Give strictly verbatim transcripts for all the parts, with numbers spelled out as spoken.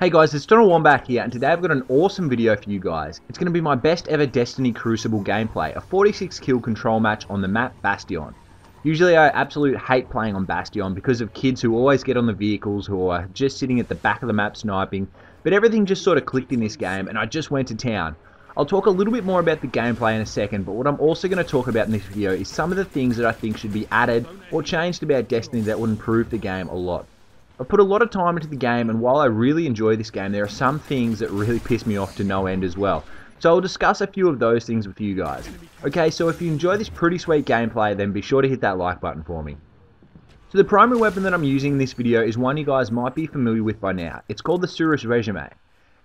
Hey guys, it's Donald Wombat here, and today I've got an awesome video for you guys. It's going to be my best ever Destiny Crucible gameplay, a forty-six kill control match on the map Bastion. Usually I absolutely hate playing on Bastion because of kids who always get on the vehicles, who are just sitting at the back of the map sniping, but everything just sort of clicked in this game and I just went to town. I'll talk a little bit more about the gameplay in a second, but what I'm also going to talk about in this video is some of the things that I think should be added or changed about Destiny that would improve the game a lot. I've put a lot of time into the game, and while I really enjoy this game, there are some things that really piss me off to no end as well. So I'll discuss a few of those things with you guys. Okay, so if you enjoy this pretty sweet gameplay, then be sure to hit that like button for me. So the primary weapon that I'm using in this video is one you guys might be familiar with by now. It's called the Suros Regime.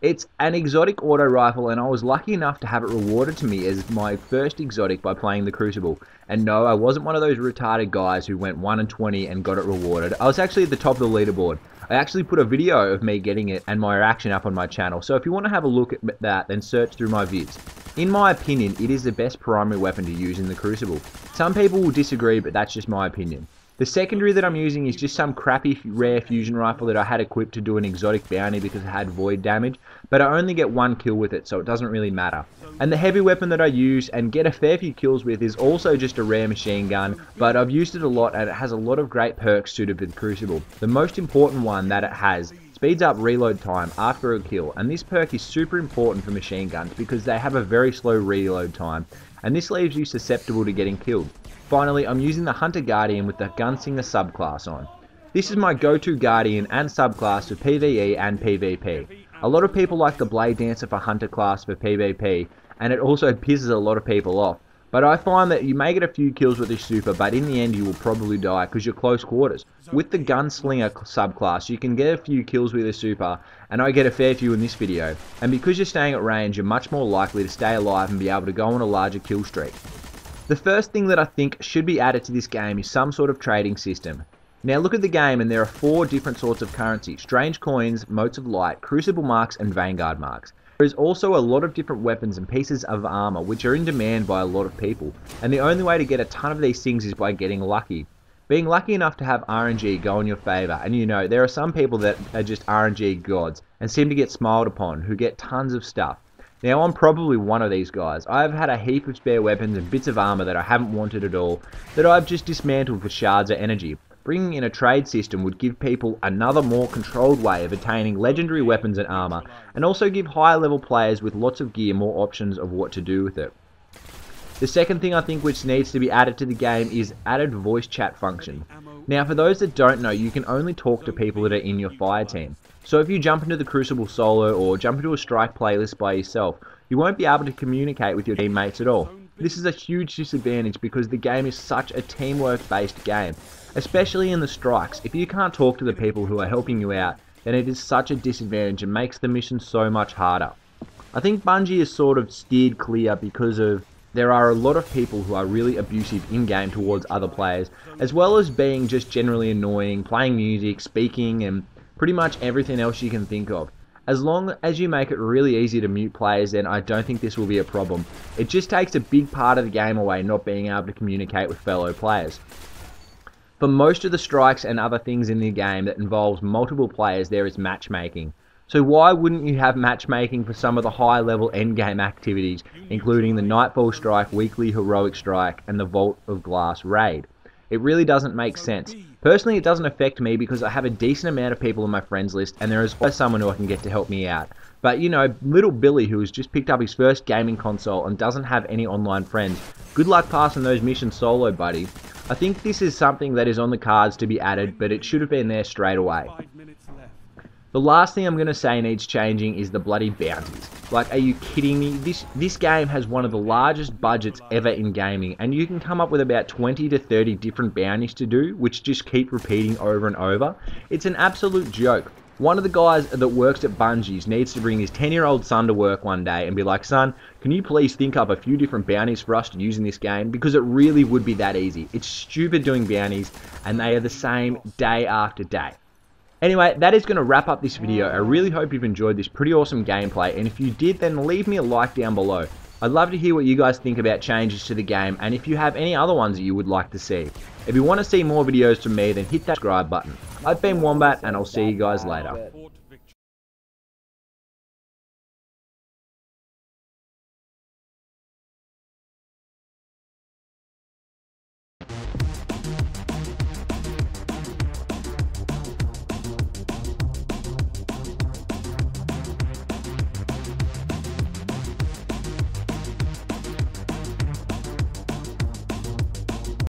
It's an exotic auto rifle, and I was lucky enough to have it rewarded to me as my first exotic by playing the Crucible. And no, I wasn't one of those retarded guys who went one and twenty and got it rewarded. I was actually at the top of the leaderboard. I actually put a video of me getting it and my reaction up on my channel, so if you want to have a look at that, then search through my vids. In my opinion, it is the best primary weapon to use in the Crucible. Some people will disagree, but that's just my opinion. The secondary that I'm using is just some crappy rare fusion rifle that I had equipped to do an exotic bounty because it had void damage, but I only get one kill with it, so it doesn't really matter. And the heavy weapon that I use and get a fair few kills with is also just a rare machine gun, but I've used it a lot and it has a lot of great perks suited for the Crucible. The most important one that it has speeds up reload time after a kill, and this perk is super important for machine guns because they have a very slow reload time, and this leaves you susceptible to getting killed. Finally, I'm using the Hunter Guardian with the Gunslinger subclass on. This is my go-to Guardian and subclass for PvE and PvP. A lot of people like the Blade Dancer for Hunter class for PvP, and it also pisses a lot of people off. But I find that you may get a few kills with this super, but in the end you will probably die because you're close quarters. With the Gunslinger subclass, you can get a few kills with a super, and I get a fair few in this video. And because you're staying at range, you're much more likely to stay alive and be able to go on a larger kill streak. The first thing that I think should be added to this game is some sort of trading system. Now look at the game and there are four different sorts of currency: Strange Coins, Motes of Light, Crucible Marks and Vanguard Marks. There is also a lot of different weapons and pieces of armor which are in demand by a lot of people, and the only way to get a ton of these things is by getting lucky. Being lucky enough to have R N G go in your favour, and you know, there are some people that are just R N G gods and seem to get smiled upon, who get tons of stuff. Now I'm probably one of these guys. I've had a heap of spare weapons and bits of armour that I haven't wanted at all, that I've just dismantled for shards of energy. Bringing in a trade system would give people another more controlled way of attaining legendary weapons and armour, and also give higher level players with lots of gear more options of what to do with it. The second thing I think which needs to be added to the game is added voice chat function. Now for those that don't know, you can only talk to people that are in your fire team. So if you jump into the Crucible solo or jump into a strike playlist by yourself, you won't be able to communicate with your teammates at all. This is a huge disadvantage because the game is such a teamwork based game, especially in the strikes. If you can't talk to the people who are helping you out, then it is such a disadvantage and makes the mission so much harder. I think Bungie is sort of steered clear because of there are a lot of people who are really abusive in-game towards other players, as well as being just generally annoying, playing music, speaking, and pretty much everything else you can think of. As long as you make it really easy to mute players, then I don't think this will be a problem. It just takes a big part of the game away, not being able to communicate with fellow players. For most of the strikes and other things in the game that involves multiple players, there is matchmaking. So why wouldn't you have matchmaking for some of the high level endgame activities, including the Nightfall Strike, Weekly Heroic Strike and the Vault of Glass Raid? It really doesn't make sense. Personally, it doesn't affect me because I have a decent amount of people on my friends list and there is always someone who I can get to help me out. But you know, little Billy, who has just picked up his first gaming console and doesn't have any online friends, good luck passing those missions solo, buddy. I think this is something that is on the cards to be added, but it should have been there straight away. The last thing I'm going to say needs changing is the bloody bounties. Like, are you kidding me? This this game has one of the largest budgets ever in gaming, and you can come up with about twenty to thirty different bounties to do, which just keep repeating over and over. It's an absolute joke. One of the guys that works at Bungie's needs to bring his ten-year-old son to work one day and be like, "Son, can you please think up a few different bounties for us to use in this game?" Because it really would be that easy. It's stupid doing bounties, and they are the same day after day. Anyway, that is going to wrap up this video. I really hope you've enjoyed this pretty awesome gameplay, and if you did, then leave me a like down below. I'd love to hear what you guys think about changes to the game, and if you have any other ones that you would like to see. If you want to see more videos from me, then hit that subscribe button. I've been Wombat, and I'll see you guys later.